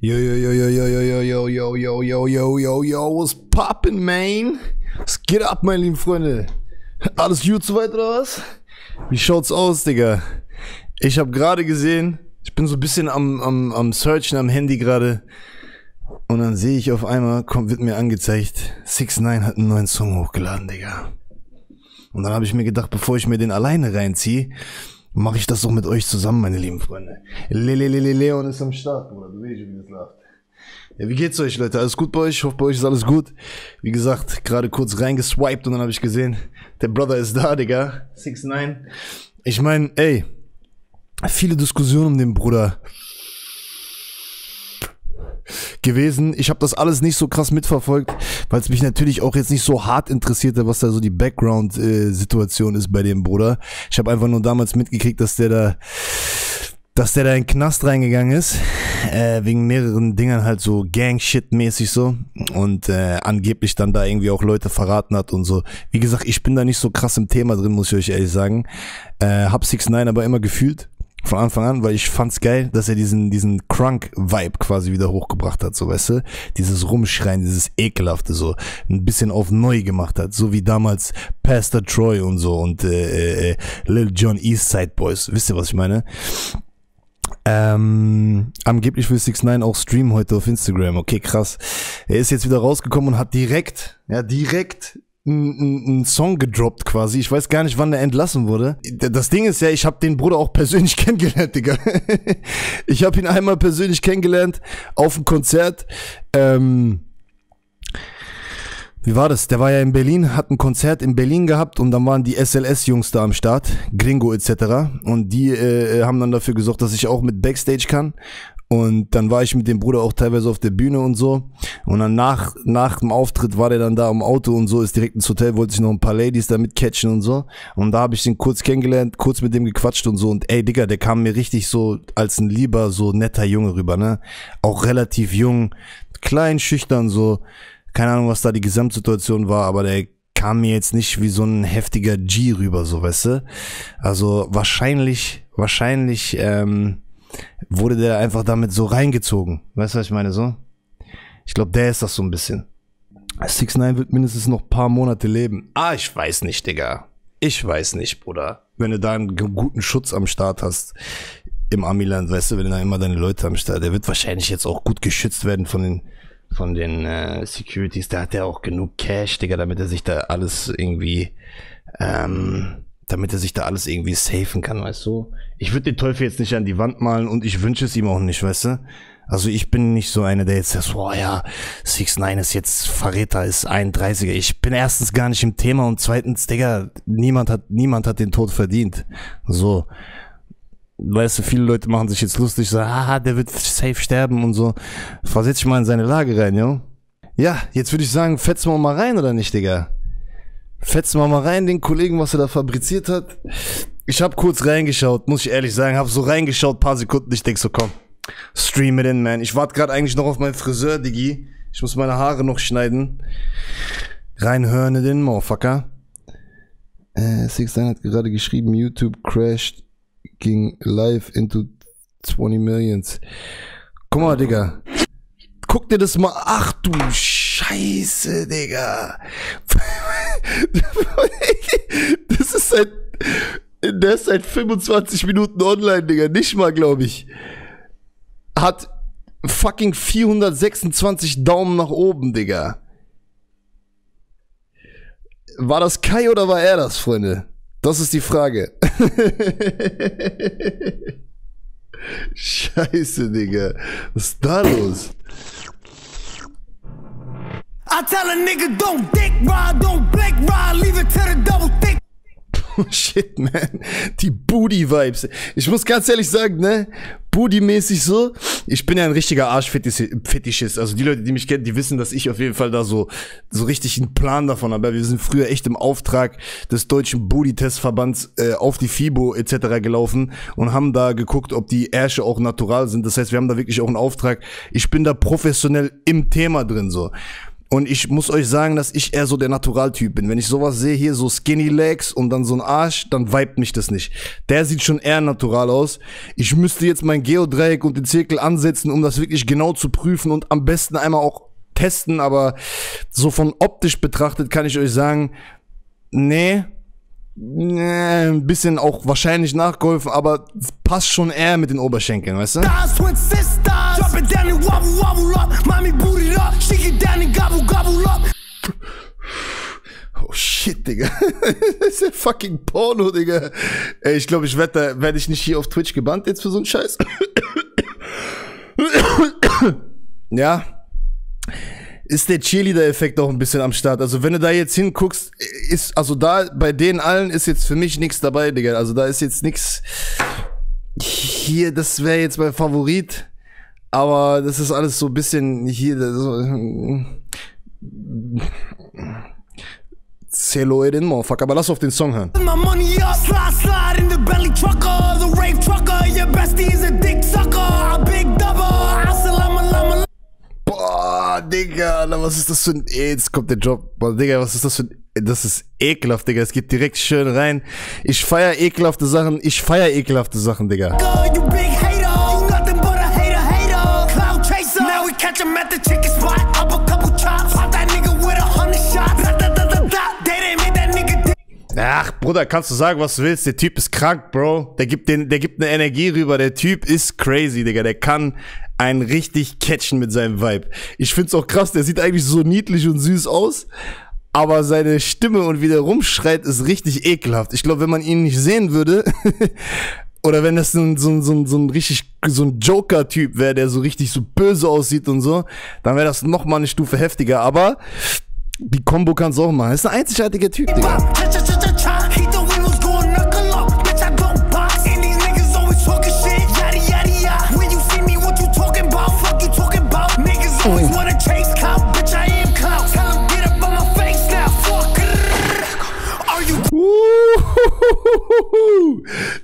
Yo, yo, yo, yo, yo, yo, yo, yo, yo, yo, yo, yo, yo, was poppin', man? Was geht ab, meine lieben Freunde? Alles gut soweit oder was? Wie schaut's aus, Digga? Ich habe gerade gesehen, ich bin so ein bisschen am Searchen am Handy gerade. Und dann sehe ich auf einmal, wird mir angezeigt, 6ix9ine hat einen neuen Song hochgeladen, Digga. Und dann habe ich mir gedacht, bevor ich mir den alleine reinziehe, mache ich das doch mit euch zusammen, meine lieben Freunde. Leon ist am Start, Bruder. Du weißt, wie das läuft. Ja, wie geht's euch, Leute? Alles gut bei euch? Ich hoffe, bei euch ist alles gut. Wie gesagt, gerade kurz reingeswiped und dann habe ich gesehen, der Brother ist da, Digga. 6ix9ine. Ich meine, ey, viele Diskussionen um den Bruder gewesen. Ich habe das alles nicht so krass mitverfolgt, weil es mich natürlich auch jetzt nicht so hart interessierte, was da so die Background-Situation ist bei dem Bruder. Ich habe einfach nur damals mitgekriegt, dass der da in den Knast reingegangen ist, wegen mehreren Dingern, halt so Gang-Shit-mäßig so, und angeblich dann da irgendwie auch Leute verraten hat und so. Wie gesagt, ich bin da nicht so krass im Thema drin, muss ich euch ehrlich sagen. Hab 6ix9ine aber immer gefühlt. Von Anfang an, weil ich fand's geil, dass er diesen Crunk-Vibe quasi wieder hochgebracht hat, so, weißt du? Dieses Rumschreien, dieses Ekelhafte, so. Ein bisschen auf neu gemacht hat, so wie damals Pastor Troy und so und Lil Jon Eastside Boys. Wisst ihr, was ich meine? Angeblich will 6ix9ine auch streamen heute auf Instagram. Okay, krass. Er ist jetzt wieder rausgekommen und hat direkt einen Song gedroppt quasi. Ich weiß gar nicht, wann der entlassen wurde. Das Ding ist ja, ich habe den Bruder auch persönlich kennengelernt, Digga. Ich habe ihn einmal persönlich kennengelernt auf dem Konzert. Wie war das? Der war ja in Berlin, hat ein Konzert in Berlin gehabt und dann waren die SLS-Jungs da am Start, Gringo etc. Und die haben dann dafür gesorgt, dass ich auch mit Backstage kann. Und dann war ich mit dem Bruder auch teilweise auf der Bühne und so. Und dann nach dem Auftritt war der dann da im Auto und so, ist direkt ins Hotel, wollte sich noch ein paar Ladies damit catchen und so. Und da habe ich den kurz kennengelernt, kurz mit dem gequatscht und so. Und ey, Digga, der kam mir richtig so als ein lieber, so netter Junge rüber, ne? Auch relativ jung, klein, schüchtern so. Keine Ahnung, was da die Gesamtsituation war, aber der kam mir jetzt nicht wie so ein heftiger G rüber, so, weißt du? Also wahrscheinlich wurde der einfach damit so reingezogen. Weißt du, was ich meine, so? Ich glaube, der ist das so ein bisschen. 6ix9ine wird mindestens noch ein paar Monate leben. Ah, ich weiß nicht, Digga. Ich weiß nicht, Bruder. Wenn du da einen guten Schutz am Start hast im Amiland, weißt du, wenn da immer deine Leute am Start, der wird wahrscheinlich jetzt auch gut geschützt werden von den Securities. Da hat er auch genug Cash, Digga, damit er sich da alles irgendwie safen kann, weißt du? Ich würde den Teufel jetzt nicht an die Wand malen und ich wünsche es ihm auch nicht, weißt du? Also ich bin nicht so einer, der jetzt sagt, boah ja, 6ix9ine ist jetzt Verräter, ist 31er. Ich bin erstens gar nicht im Thema und zweitens, Digga, niemand hat den Tod verdient. So. Weißt du, viele Leute machen sich jetzt lustig, sagen, haha, der wird safe sterben und so. Versetz dich mal in seine Lage rein, jo? Ja, jetzt würde ich sagen, fetzen wir mal rein, oder nicht, Digga? Fetzen wir mal rein, den Kollegen, was er da fabriziert hat. Ich habe kurz reingeschaut, muss ich ehrlich sagen. Habe so reingeschaut, paar Sekunden. Ich denk so, komm, stream it in, man. Ich warte gerade eigentlich noch auf meinen Friseur, Digi. Ich muss meine Haare noch schneiden. Reinhören in den Motherfucker. 6ix9ine hat gerade geschrieben, YouTube crashed, ging live into 20 Millions. Guck mal, Digga. Guck dir das mal. Ach du Scheiße, Digga. Das ist der ist seit 25 Minuten online, Digga. Nicht mal, glaube ich. Hat fucking 426 Daumen nach oben, Digga. War das Kai oder war er das, Freunde? Das ist die Frage. Scheiße, Digga. Was ist da los? I tell a nigga don't dick ride, don't blink ride, leave it to the double thick. Shit, man. Die Booty-Vibes. Ich muss ganz ehrlich sagen, ne? Booty-mäßig so. Ich bin ja ein richtiger Arschfetischist. Also die Leute, die mich kennen, die wissen, dass ich auf jeden Fall da so richtig einen Plan davon habe. Wir sind früher echt im Auftrag des Deutschen Booty-Testverbands auf die FIBO etc. gelaufen und haben da geguckt, ob die Ärsche auch natural sind. Das heißt, wir haben da wirklich auch einen Auftrag. Ich bin da professionell im Thema drin, so. Und ich muss euch sagen, dass ich eher so der Naturaltyp bin. Wenn ich sowas sehe, hier so Skinny Legs und dann so ein Arsch, dann vibet mich das nicht. Der sieht schon eher natural aus. Ich müsste jetzt mein Geodreieck und den Zirkel ansetzen, um das wirklich genau zu prüfen und am besten einmal auch testen. Aber so von optisch betrachtet kann ich euch sagen, nee, ein bisschen auch wahrscheinlich nachgeholfen, aber passt schon eher mit den Oberschenkeln, weißt du? Oh shit, Digga. Das ist ja fucking Porno, Digga. Ey, ich glaube, werde ich nicht hier auf Twitch gebannt jetzt für so einen Scheiß. Ja. Ist der Cheerleader-Effekt auch ein bisschen am Start. Also wenn du da jetzt hinguckst, ist, also da bei denen allen ist jetzt für mich nichts dabei, Digga. Also da ist jetzt nichts. Hier, das wäre jetzt mein Favorit. Aber das ist alles so ein bisschen hier. So. Cello in Motherfucker. Aber lass auf den Song hören. Boah, Digga, was ist das für ein... Jetzt kommt der Job. Boah, Digga, was ist das für ein... Das ist ekelhaft, Digga. Es geht direkt schön rein. Ich feiere ekelhafte Sachen. Digga. Ach, Bruder, kannst du sagen, was du willst? Der Typ ist krank, Bro. Der gibt eine Energie rüber. Der Typ ist crazy, Digga. Der kann einen richtig catchen mit seinem Vibe. Ich find's auch krass. Der sieht eigentlich so niedlich und süß aus. Aber seine Stimme und wie der rumschreit, ist richtig ekelhaft. Ich glaube, wenn man ihn nicht sehen würde... Oder wenn das so ein Joker-Typ wäre, der so richtig so böse aussieht und so, dann wäre das nochmal eine Stufe heftiger. Aber die Kombo kannst du auch machen. Das ist ein einzigartiger Typ, Digga.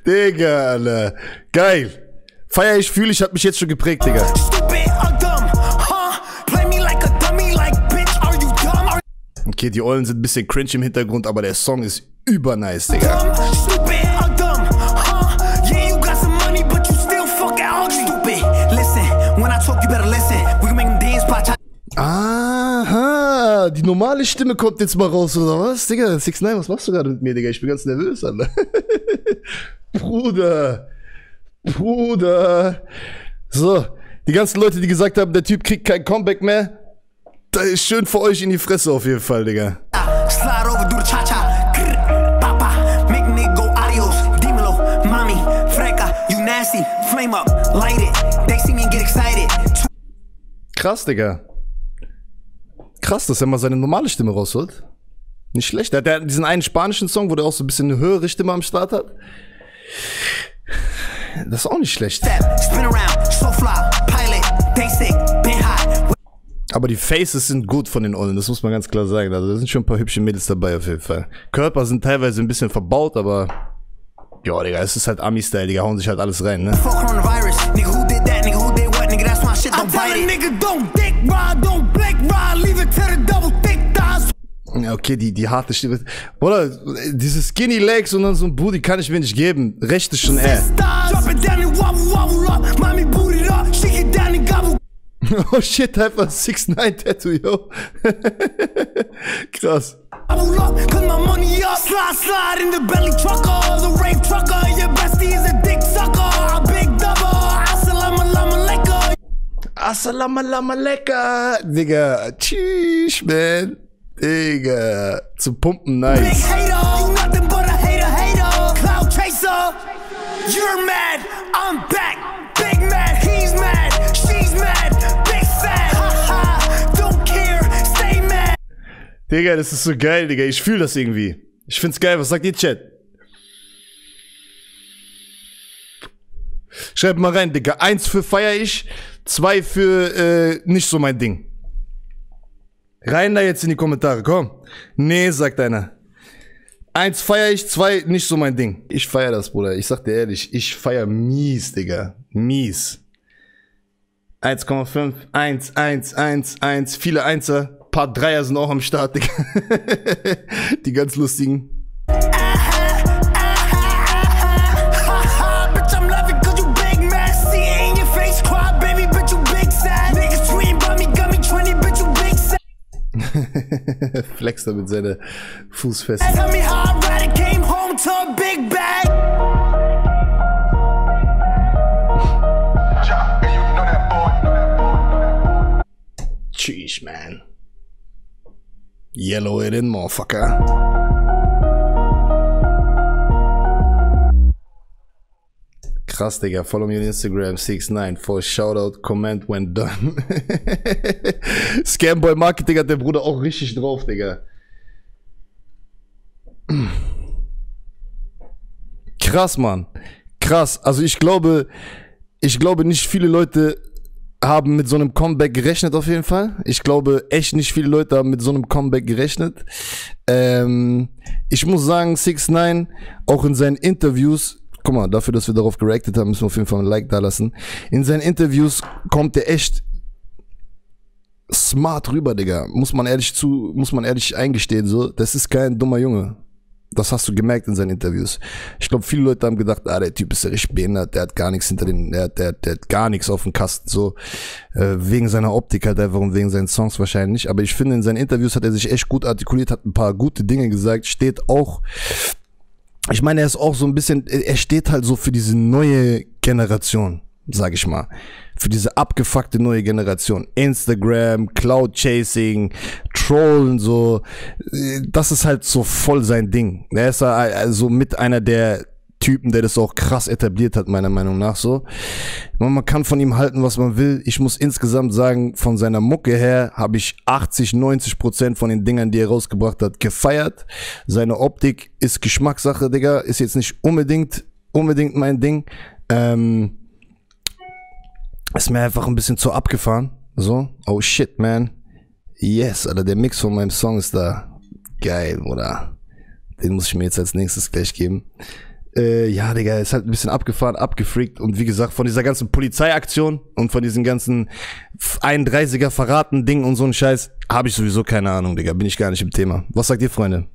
Digga, Alter. Geil. Feier ich, fühle ich, hat mich jetzt schon geprägt, Digga. Okay, die Eulen sind ein bisschen cringe im Hintergrund, aber der Song ist übernice, Digga. Aha, die normale Stimme kommt jetzt mal raus, oder was? Digga, 6ix9ine, was machst du gerade mit mir, Digga? Ich bin ganz nervös, Alter. Bruder. So, die ganzen Leute, die gesagt haben, der Typ kriegt kein Comeback mehr, da ist schön für euch in die Fresse auf jeden Fall, Digga. Krass, Digga. Krass, dass er mal seine normale Stimme rausholt. Nicht schlecht. Der hat diesen einen spanischen Song, wo der auch so ein bisschen eine höhere Stimme am Start hat. Das ist auch nicht schlecht. Aber die Faces sind gut von den Ollen, das muss man ganz klar sagen. Also da sind schon ein paar hübsche Mädels dabei auf jeden Fall. Körper sind teilweise ein bisschen verbaut, aber... Ja, Digga, es ist halt Ami-Style, Digga, hauen sich halt alles rein, ne? Okay, die harte Stimme. Oder diese Skinny Legs und dann so ein Booty kann ich mir nicht geben. Rechte schon eher. Oh shit, einfach 6ix9ine Tattoo, yo. Krass. Assalamu alaikum, Digga. Tschüss, man. Digga, zu pumpen, nice. Digga, das ist so geil, Digga. Ich fühle das irgendwie. Ich find's geil. Was sagt ihr, Chat? Schreibt mal rein, Digga. 1 für feier ich, 2 für nicht so mein Ding. Rein da jetzt in die Kommentare, komm. Nee, sagt einer. 1 feier ich, 2 nicht so mein Ding. Ich feier das, Bruder. Ich sag dir ehrlich, ich feier mies, Digga. Mies. 1,5, 1, 1, 1, 1, viele Einser. Paar Dreier sind auch am Start, Digga. Die ganz lustigen. Flex damit seine Fußfesseln. Tschüss, man. Yellow it in, motherfucker. Krass, Digga. Follow me on Instagram, 6ix9ine, for shoutout, comment when done. Scamboy Marketing hat der Bruder auch richtig drauf, Digga. Krass, Mann. Krass. Also ich glaube nicht viele Leute haben mit so einem Comeback gerechnet, auf jeden Fall. Ich glaube, echt nicht viele Leute haben mit so einem Comeback gerechnet. Ich muss sagen, 6ix9ine, auch in seinen Interviews, guck mal, dafür, dass wir darauf gereactet haben, müssen wir auf jeden Fall ein Like da lassen. In seinen Interviews kommt er echt smart rüber, Digga. Muss man ehrlich eingestehen, so. Das ist kein dummer Junge. Das hast du gemerkt in seinen Interviews. Ich glaube, viele Leute haben gedacht, ah, der Typ ist ja richtig behindert, der hat gar nichts der hat gar nichts auf dem Kasten, so. Wegen seiner Optik halt einfach und wegen seinen Songs wahrscheinlich. Aber ich finde, in seinen Interviews hat er sich echt gut artikuliert, hat ein paar gute Dinge gesagt, steht auch, ich meine, er ist auch so ein bisschen, er steht halt so für diese neue Generation, sag ich mal. Für diese abgefuckte neue Generation. Instagram, Cloud-Chasing, Trollen, so. Das ist halt so voll sein Ding. Er ist also mit einer der Typen, der das auch krass etabliert hat, meiner Meinung nach, so. Man kann von ihm halten, was man will. Ich muss insgesamt sagen, von seiner Mucke her habe ich 80–90% von den Dingern, die er rausgebracht hat, gefeiert. Seine Optik ist Geschmackssache, Digga. Ist jetzt nicht unbedingt mein Ding. Ist mir einfach ein bisschen zu abgefahren. So. Oh shit, man. Yes, Alter, der Mix von meinem Song ist da. Geil, oder? Den muss ich mir jetzt als nächstes gleich geben. Ja, Digga, ist halt ein bisschen abgefahren, abgefreakt. Und wie gesagt, von dieser ganzen Polizeiaktion und von diesen ganzen 31er-Verraten-Ding und so ein Scheiß, habe ich sowieso keine Ahnung, Digga. Bin ich gar nicht im Thema. Was sagt ihr, Freunde?